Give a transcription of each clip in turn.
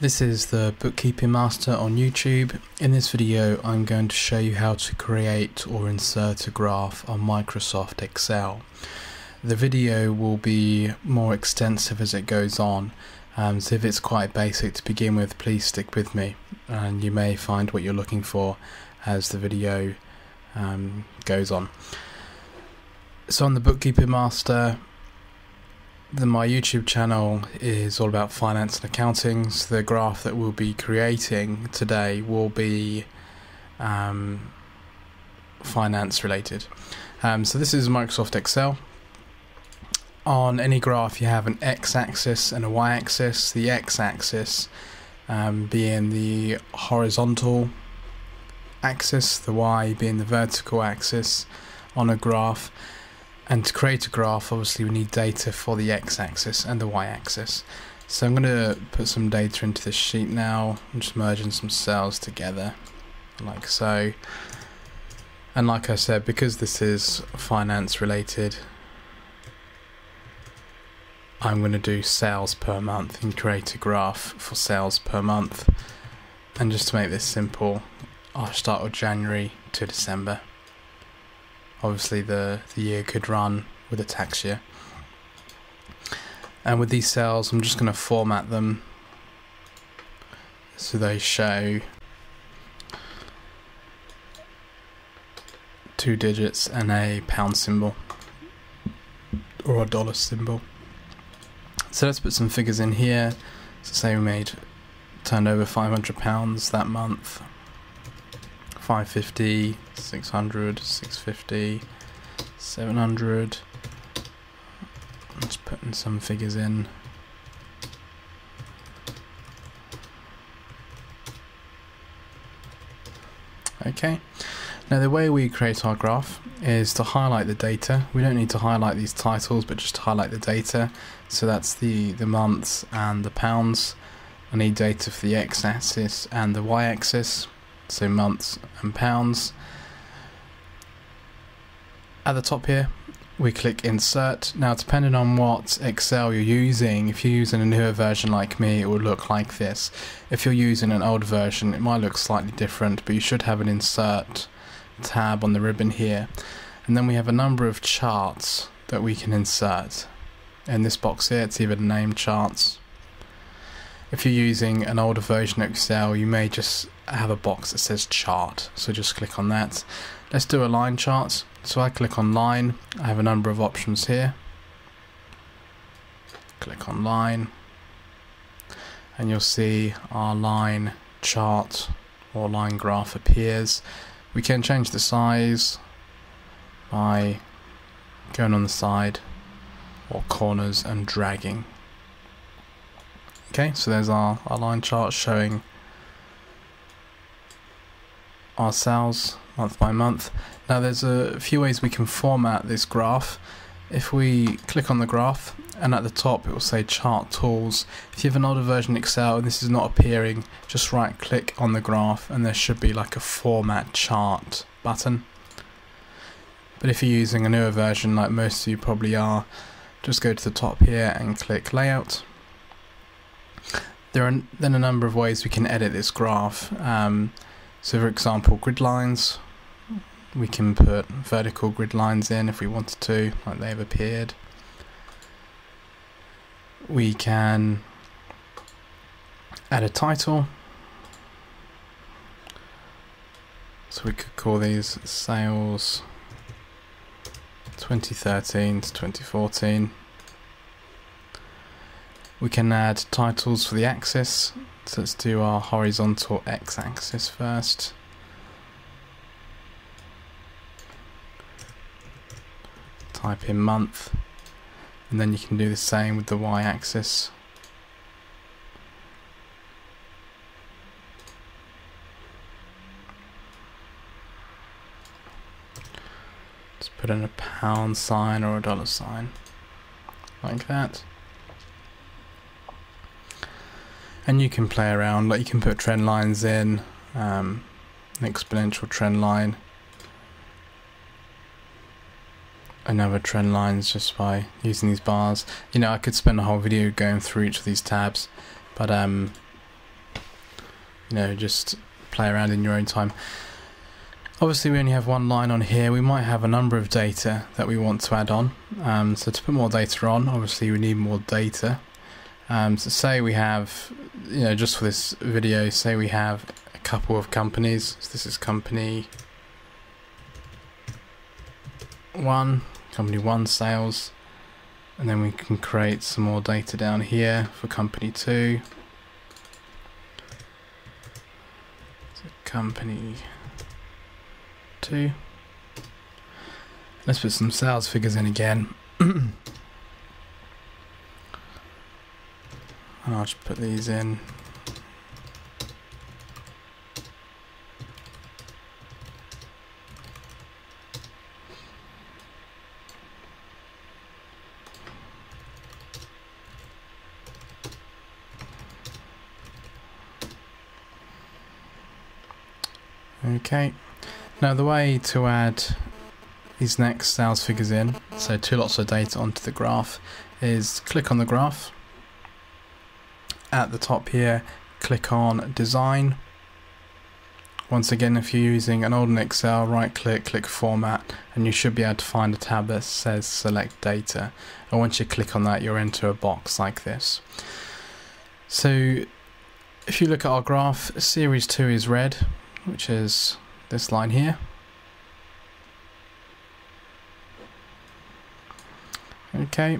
This is the Bookkeeping Master on YouTube. In this video I'm going to show you how to create or insert a graph on Microsoft Excel. The video will be more extensive as it goes on, so if it's quite basic to begin with, please stick with me and you may find what you're looking for as the video goes on. So on the Bookkeeping Master, my YouTube channel is all about finance and accounting, so the graph that we'll be creating today will be finance related. So this is Microsoft Excel. On any graph you have an x-axis and a y-axis, the x-axis being the horizontal axis, the y being the vertical axis on a graph. And to create a graph, obviously we need data for the x-axis and the y-axis. So I'm going to put some data into this sheet now. I'm just merging some cells together, like so. And like I said, because this is finance related, I'm going to do sales per month and create a graph for sales per month. And just to make this simple, I'll start with January to December. Obviously the year could run with a tax year. And with these cells I'm just going to format them so they show two digits and a pound symbol or a dollar symbol. So let's put some figures in here. So say we turned over £500 that month. 550, 600, 650, 700. I'm just putting some figures in. Okay. Now the way we create our graph is to highlight the data. We don't need to highlight these titles, but just highlight the data. So that's the months and the pounds. I need data for the x-axis and the y-axis. So months and pounds. At the top here we click insert. Now depending on what Excel you're using, if you're using a newer version like me it will look like this. If you're using an old version it might look slightly different, but you should have an insert tab on the ribbon here. And then we have a number of charts that we can insert. In this box here it's even named charts. If you're using an older version of Excel you may just have a box that says chart, so just click on that. Let's do a line chart. So I click on line. I have a number of options here. Click on line and you'll see our line chart or line graph appears. We can change the size by going on the side or corners and dragging. Okay, so there's our line chart showing our sales month by month. Now there's a few ways we can format this graph. If we click on the graph and at the top it will say chart tools. If you have an older version of Excel and this is not appearing, just right click on the graph and there should be like a format chart button. But if you're using a newer version like most of you probably are, just go to the top here and click layout. There are then a number of ways we can edit this graph. So for example, grid lines, we can put vertical grid lines in if we wanted to, like they've appeared. We can add a title, so we could call these sales 2013 to 2014. We can add titles for the axis, so let's do our horizontal x-axis first. Type in month, and then you can do the same with the y-axis. Just put in a pound sign or a dollar sign, like that. And you can play around, like you can put trend lines in, an exponential trend line. Another trend lines just by using these bars. You know, I could spend a whole video going through each of these tabs, but you know, just play around in your own time. Obviously we only have one line on here. We might have a number of data that we want to add on. So to put more data on, obviously we need more data. So say we have, you know, just for this video, say we have a couple of companies. So this is company one sales, and then we can create some more data down here for company two. So company two. Let's put some sales figures in again. And I'll just put these in. Okay, now the way to add these next sales figures in, so two lots of data onto the graph, is click on the graph. At the top here, click on Design. Once again, if you're using an old Excel, right click, click Format, and you should be able to find a tab that says Select Data. And once you click on that, you'll enter a box like this. So if you look at our graph, Series 2 is red, which is this line here. Okay,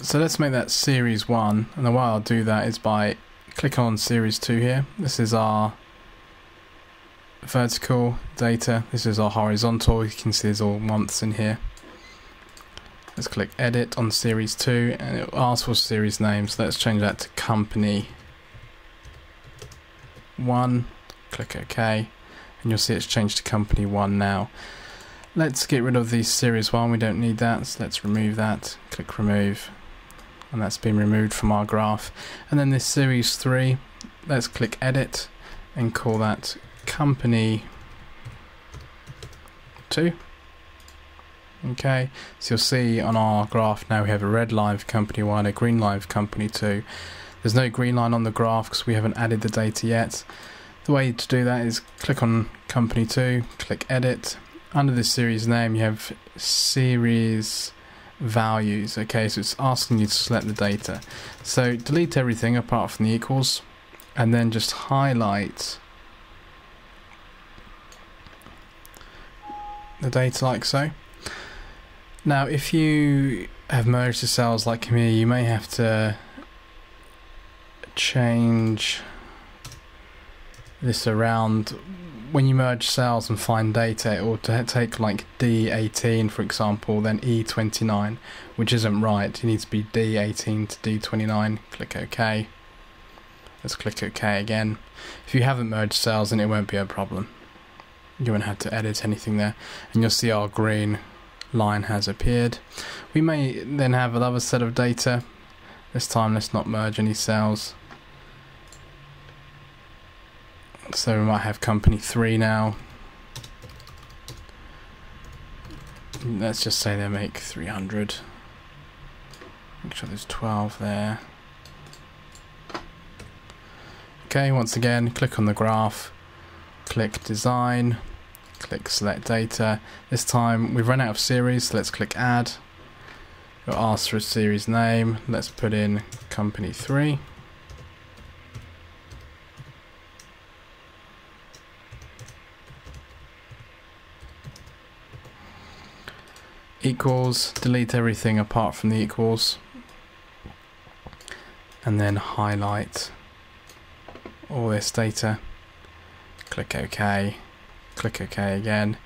so let's make that series 1, and the way I'll do that is by click on series 2 here. This is our vertical data, this is our horizontal. You can see there's all months in here. Let's click edit on series 2 and it asks for series names. Let's change that to company 1. Click OK, and you'll see it's changed to company 1 now. Let's get rid of the series 1, we don't need that, so let's remove that. Click remove, and that's been removed from our graph. And then this series 3, let's click edit and call that company 2. Okay, so you'll see on our graph now we have a red line for company 1, a green line for company 2. There's no green line on the graph because we haven't added the data yet. The way to do that is click on company 2, click edit. Under the series name you have series values. Okay, so it's asking you to select the data. So delete everything apart from the equals, and then just highlight the data like so. Now if you have merged the cells like me, you may have to change this around. When you merge cells and find data, it will take like D18 for example, then E29, which isn't right. You need to be D18 to D29. Click OK. Let's click OK again. If you haven't merged cells, then it won't be a problem. You won't have to edit anything there, and you'll see our green line has appeared. We may then have another set of data. This time let's not merge any cells. So we might have company 3 now. Let's just say they make 300. Make sure there's 12 there. Okay, once again, click on the graph, click design, click select data. This time we've run out of series, so let's click add. It'll ask for a series name. Let's put in company 3. Equals, delete everything apart from the equals, and then highlight all this data. Click OK, click OK again,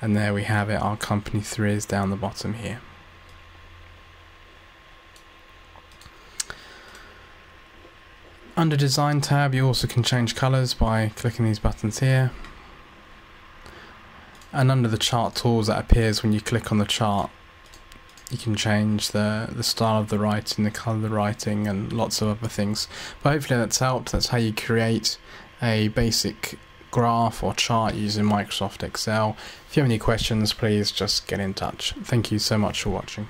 and there we have it. Our company 3 is down the bottom here. Under design tab you also can change colors by clicking these buttons here. And under the chart tools that appears when you click on the chart, you can change the style of the writing, the colour of the writing, and lots of other things. But hopefully that's helped. That's how you create a basic graph or chart using Microsoft Excel. If you have any questions, please just get in touch. Thank you so much for watching.